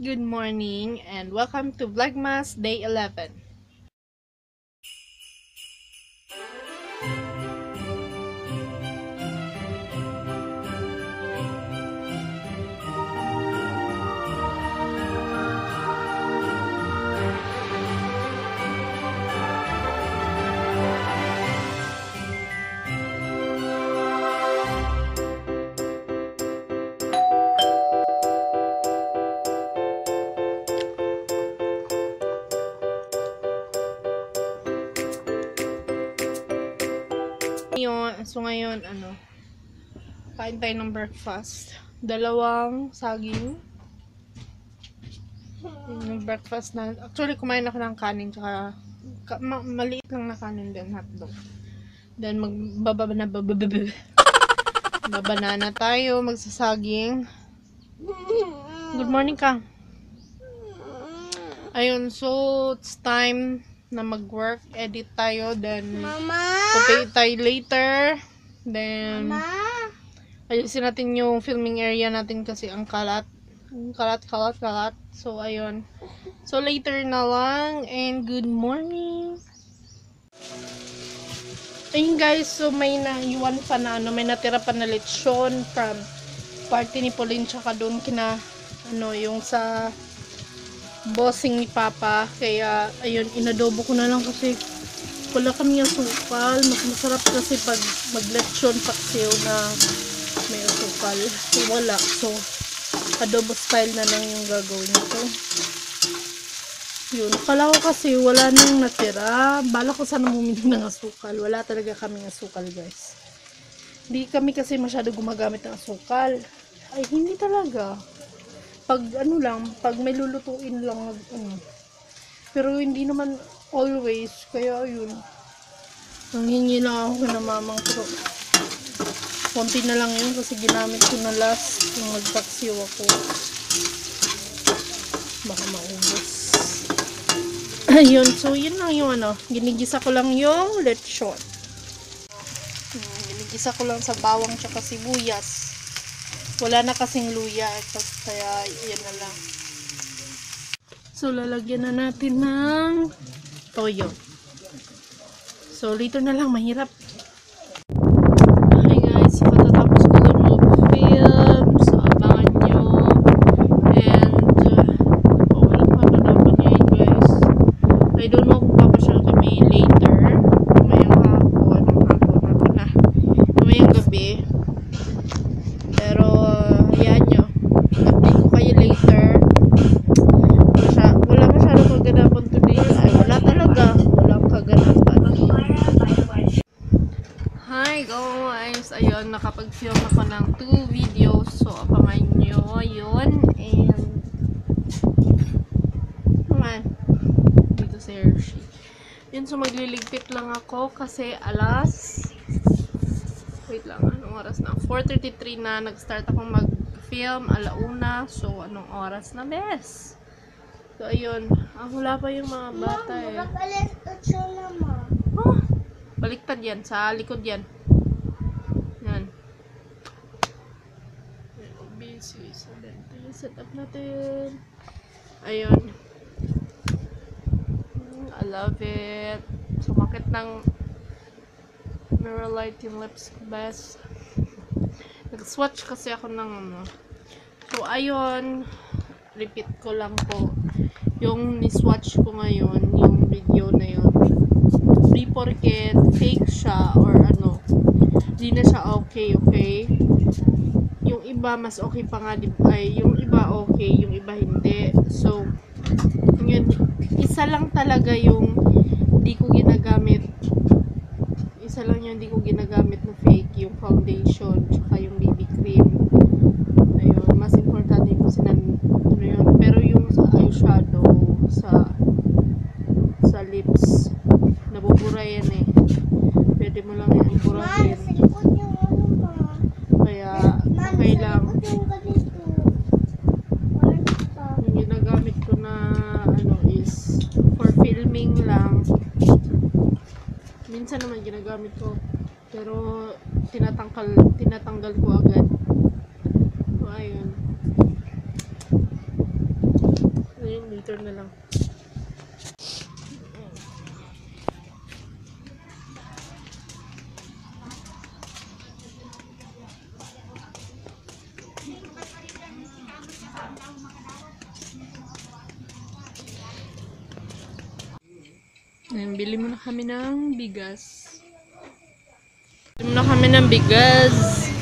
good morning and welcome to Vlogmas Day 11. So ngayon, kain tayo ng breakfast. Dalawang saging. Yung breakfast na, actually kumain ako ng kanin, tsaka maliit lang na kanin din, hotdog. Then magbabanana tayo, magsasaging. Good morning ka. Ayun, so it's time na mag-work, edit tayo, then papay tayo later, then ayusin natin yung filming area natin kasi ang kalat, so ayun, so later na lang, and good morning. Ayun guys, so may naiwan pa na, may natira pa na lechon from party ni Pauline, tsaka doon kina, yung sa bossing ni Papa, kaya ayun, inadobo ko na lang kasi wala kami asukal. Mas masarap kasi pag maglechon paksiw na may asukal, so wala, so adobo style na lang yung gagawin ko. Yun, akala ko kasi wala nang natira, bala ko sana bumili ng asukal. Wala talaga kaming asukal guys, hindi kami kasi masyado gumagamit ng asukal, ay hindi talaga. Pag lang, pag may lulutuin lang, pero hindi naman always, kaya ayun, nanghingi na ako na mamang ko, konti na lang yun kasi ginamit ko na last yung magpaksiw ako, baka maubos. Ayun, so yun lang yung ginigisa ko lang yung lechon, ginigisa ko lang sa bawang tsaka sibuyas. Wala na kasing luya, kaya yan na lang. So lalagyan na natin ng toyo. So later na lang, mahirap. Hi guys, patatapos ko lang mag-film. So abangan nyo. And wala pa na dapat ngayon guys. I don't know kung papasyal kami later. Tumayang hapon, na. Tumayang gabi. Ayun, nakapag-film ako ng 2 videos, so abangan nyo yun, and dito sa Hershey yun, so magliligpit lang ako kasi alas, wait lang, anong oras na, 4:33 na, nag-start akong mag-film, alauna, so anong oras na bes? So ayun, wala pa yung mga bata eh. Oh, baliktad yan, sa likod yan. So, ito yung setup natin. Ayun. I love it. Sumakit ng mirror light yung lips ko best. Nag-swatch kasi ako ng So, ayun. Repeat ko lang po yung ni-swatch ko ngayon, yung video na yun. Di porket fake siya or di na siya okay, Yung iba mas okay pa nga, yung iba okay, yung iba hindi. So, yun, isa lang talaga yung hindi ko ginagamit. Isa lang yung hindi ko ginagamit na fake, yung foundation, tsaka yung BB cream. Ayun, mas importante yung yun. Pero yung sa eyeshadow, sa lips, nabubura yan eh. Pwede mo lang yung burahin. Kaya, okay lang. Yung ginagamit ko na, is for filming lang. Minsan naman ginagamit ko, pero tinatanggal ko agad. So, ayun. center na lang. Ngayon, bili muna kami ng bigas.